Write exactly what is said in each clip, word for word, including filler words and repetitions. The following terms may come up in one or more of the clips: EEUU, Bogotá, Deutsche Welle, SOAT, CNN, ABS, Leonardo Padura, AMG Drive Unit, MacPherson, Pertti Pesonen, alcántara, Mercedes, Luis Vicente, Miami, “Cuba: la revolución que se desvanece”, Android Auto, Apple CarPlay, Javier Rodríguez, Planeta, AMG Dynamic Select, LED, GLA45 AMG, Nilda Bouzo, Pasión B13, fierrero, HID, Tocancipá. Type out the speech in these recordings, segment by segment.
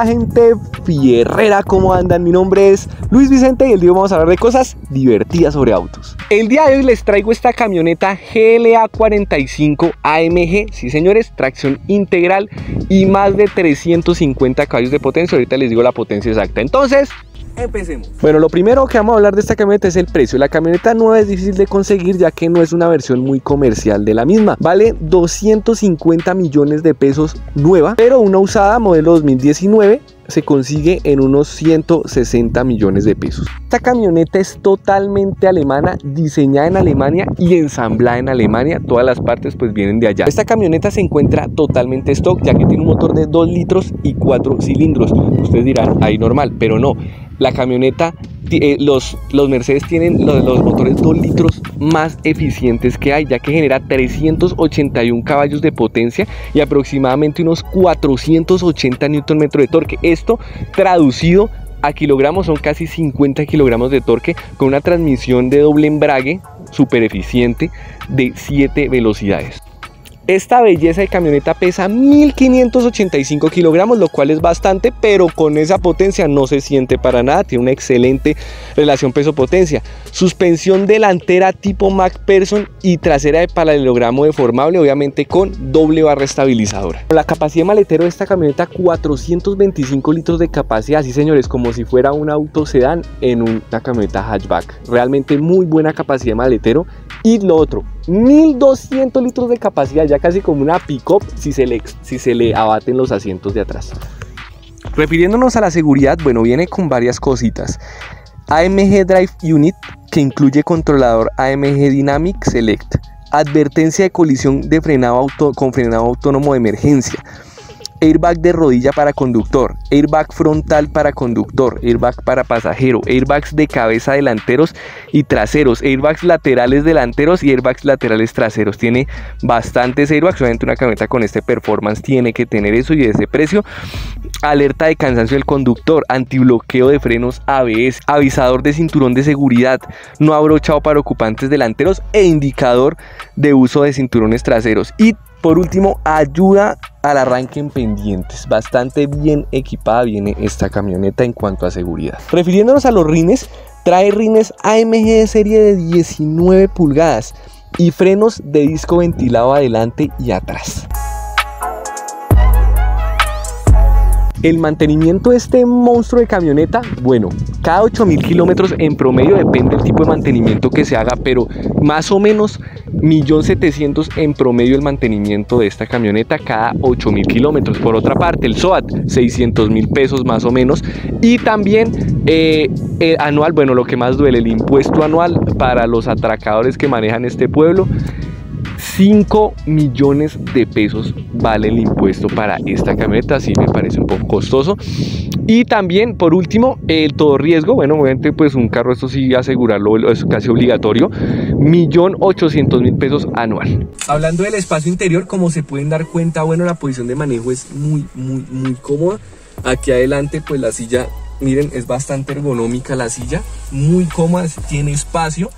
la gente fierrera, ¿cómo andan? Mi nombre es Luis Vicente y el día vamos a hablar de cosas divertidas sobre autos. El día de hoy les traigo esta camioneta G L A cuarenta y cinco A M G, sí señores, tracción integral y más de trescientos cincuenta caballos de potencia. Ahorita les digo la potencia exacta, entonces empecemos. Bueno, lo primero que vamos a hablar de esta camioneta es el precio. La camioneta nueva es difícil de conseguir ya que no es una versión muy comercial de la misma. Vale doscientos cincuenta millones de pesos nueva, pero una usada modelo dos mil diecinueve se consigue en unos ciento sesenta millones de pesos. Esta camioneta es totalmente alemana, diseñada en Alemania y ensamblada en Alemania, todas las partes pues vienen de allá. Esta camioneta se encuentra totalmente stock ya que tiene un motor de dos litros y cuatro cilindros. Ustedes dirán, ahí normal, pero no. La camioneta, eh, los, los Mercedes tienen los, los motores dos litros más eficientes que hay, ya que genera trescientos ochenta y uno caballos de potencia y aproximadamente unos cuatrocientos ochenta newton metros de torque. Esto traducido a kilogramos son casi cincuenta kilogramos de torque, con una transmisión de doble embrague super eficiente de siete velocidades. Esta belleza de camioneta pesa mil quinientos ochenta y cinco kilogramos, lo cual es bastante, pero con esa potencia no se siente para nada. Tiene una excelente relación peso-potencia. Suspensión delantera tipo MacPherson y trasera de paralelogramo deformable, obviamente con doble barra estabilizadora. La capacidad de maletero de esta camioneta, cuatrocientos veinticinco litros de capacidad. Sí señores, como si fuera un auto sedán en una camioneta hatchback. Realmente muy buena capacidad de maletero. Y lo otro, mil doscientos litros de capacidad, ya casi como una pick-up si se le, si se le abaten los asientos de atrás. Refiriéndonos a la seguridad, bueno, viene con varias cositas. A M G Drive Unit, que incluye controlador A M G Dynamic Select. Advertencia de colisión de frenado auto, con frenado autónomo de emergencia. Airbag de rodilla para conductor, airbag frontal para conductor, airbag para pasajero, airbags de cabeza delanteros y traseros, airbags laterales delanteros y airbags laterales traseros. Tiene bastantes airbags, obviamente una camioneta con este performance tiene que tener eso y ese precio. Alerta de cansancio del conductor, antibloqueo de frenos A B S, avisador de cinturón de seguridad no abrochado para ocupantes delanteros e indicador de uso de cinturones traseros. Y por último, ayuda al arranque en pendientes. Bastante bien equipada viene esta camioneta en cuanto a seguridad. Refiriéndonos a los rines, trae rines A M G de serie de diecinueve pulgadas y frenos de disco ventilado adelante y atrás. El mantenimiento de este monstruo de camioneta, bueno, cada ocho mil kilómetros en promedio, depende del tipo de mantenimiento que se haga, pero más o menos un millón setecientos mil en promedio el mantenimiento de esta camioneta cada ocho mil kilómetros. Por otra parte, el SOAT, seiscientos mil pesos más o menos. Y también eh, eh, anual, bueno, lo que más duele, el impuesto anual para los atracadores que manejan este pueblo. cinco millones de pesos vale el impuesto para esta camioneta, así me parece un poco costoso. Y también, por último, el todo riesgo. Bueno, obviamente, pues un carro, esto sí asegurarlo es casi obligatorio. un millón ochocientos mil pesos anual. Hablando del espacio interior, como se pueden dar cuenta, bueno, la posición de manejo es muy, muy, muy cómoda. Aquí adelante, pues la silla, miren, es bastante ergonómica la silla, muy cómoda, tiene espacio.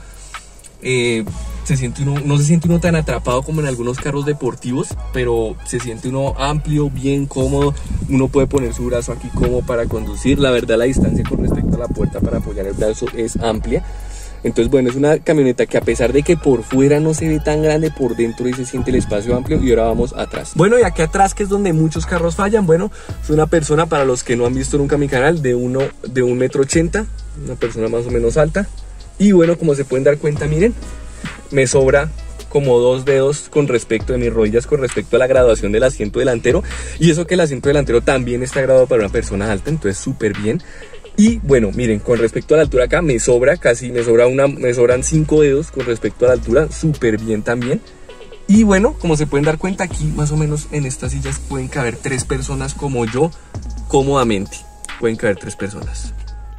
Eh, se siente uno, no se siente uno tan atrapado como en algunos carros deportivos, pero se siente uno amplio, bien cómodo. Uno puede poner su brazo aquí como para conducir. La verdad, la distancia con respecto a la puerta para apoyar el brazo es amplia. Entonces, bueno, es una camioneta que a pesar de que por fuera no se ve tan grande, por dentro y se siente el espacio amplio. Y ahora vamos atrás. Bueno, y aquí atrás, que es donde muchos carros fallan. Bueno, es una persona, para los que no han visto nunca mi canal, de uno de un metro ochenta, una persona más o menos alta. Y bueno, como se pueden dar cuenta, miren, me sobra como dos dedos con respecto de mis rodillas, con respecto a la graduación del asiento delantero. Y eso que el asiento delantero también está graduado para una persona alta, entonces súper bien. Y bueno, miren, con respecto a la altura acá me sobra casi, me sobra una, me sobran cinco dedos con respecto a la altura, súper bien también. Y bueno, como se pueden dar cuenta, aquí más o menos en estas sillas pueden caber tres personas como yo, cómodamente. Pueden caber tres personas.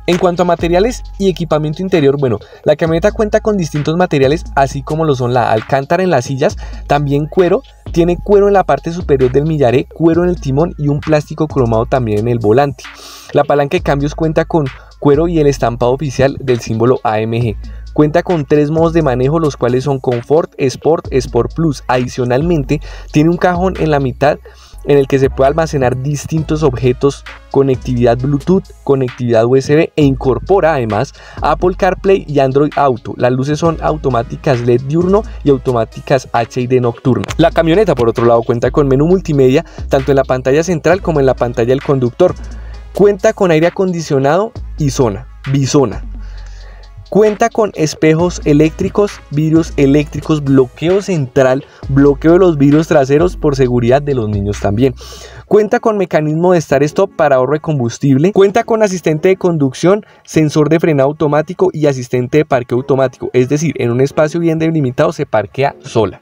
En cuanto a materiales y equipamiento interior, bueno, la camioneta cuenta con distintos materiales, así como lo son la alcántara en las sillas, también cuero, tiene cuero en la parte superior del millaré, cuero en el timón y un plástico cromado también en el volante. La palanca de cambios cuenta con cuero y el estampado oficial del símbolo A M G. Cuenta con tres modos de manejo, los cuales son Comfort, Sport, Sport Plus. Adicionalmente, tiene un cajón en la mitad en el que se puede almacenar distintos objetos, conectividad Bluetooth, conectividad U S B e incorpora además Apple CarPlay y Android Auto. Las luces son automáticas L E D diurno y automáticas H I D nocturna. La camioneta, por otro lado, cuenta con menú multimedia tanto en la pantalla central como en la pantalla del conductor. Cuenta con aire acondicionado y zona, bisona. Cuenta con espejos eléctricos, vidrios eléctricos, bloqueo central, bloqueo de los vidrios traseros por seguridad de los niños también. Cuenta con mecanismo de start-stop para ahorro de combustible. Cuenta con asistente de conducción, sensor de frenado automático y asistente de parqueo automático. Es decir, en un espacio bien delimitado se parquea sola.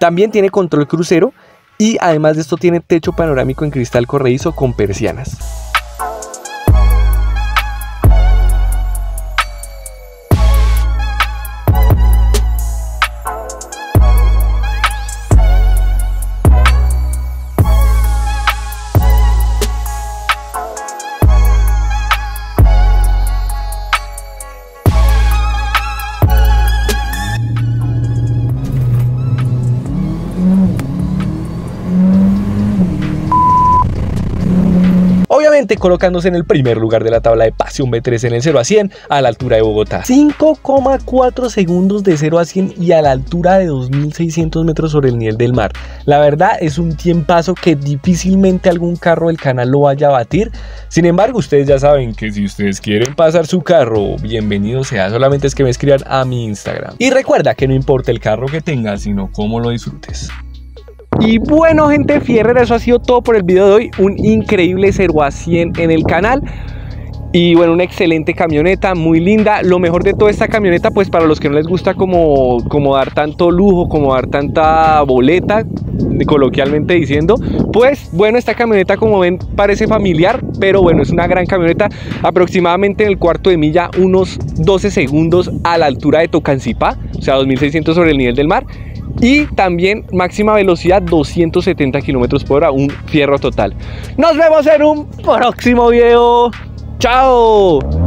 También tiene control crucero y además de esto tiene techo panorámico en cristal corredizo con persianas. Colocándose en el primer lugar de la tabla de Pasión B trece en el cero a cien a la altura de Bogotá. cinco coma cuatro segundos de cero a cien y a la altura de dos mil seiscientos metros sobre el nivel del mar. La verdad es un tiempazo que difícilmente algún carro del canal lo vaya a batir. Sin embargo, ustedes ya saben que si ustedes quieren pasar su carro, bienvenido sea, solamente es que me escriban a mi Instagram. Y recuerda que no importa el carro que tengas, sino cómo lo disfrutes. Y bueno, gente fierrera, eso ha sido todo por el video de hoy. Un increíble cero a cien en el canal. Y bueno, una excelente camioneta, muy linda. Lo mejor de toda esta camioneta, pues para los que no les gusta como, como dar tanto lujo, como dar tanta boleta, coloquialmente diciendo, pues bueno, esta camioneta como ven parece familiar, pero bueno, es una gran camioneta. Aproximadamente en el cuarto de milla, unos doce segundos a la altura de Tocancipá, o sea, dos mil seiscientos sobre el nivel del mar. Y también máxima velocidad doscientos setenta kilómetros por hora, un fierro total. Nos vemos en un próximo video. ¡Chao!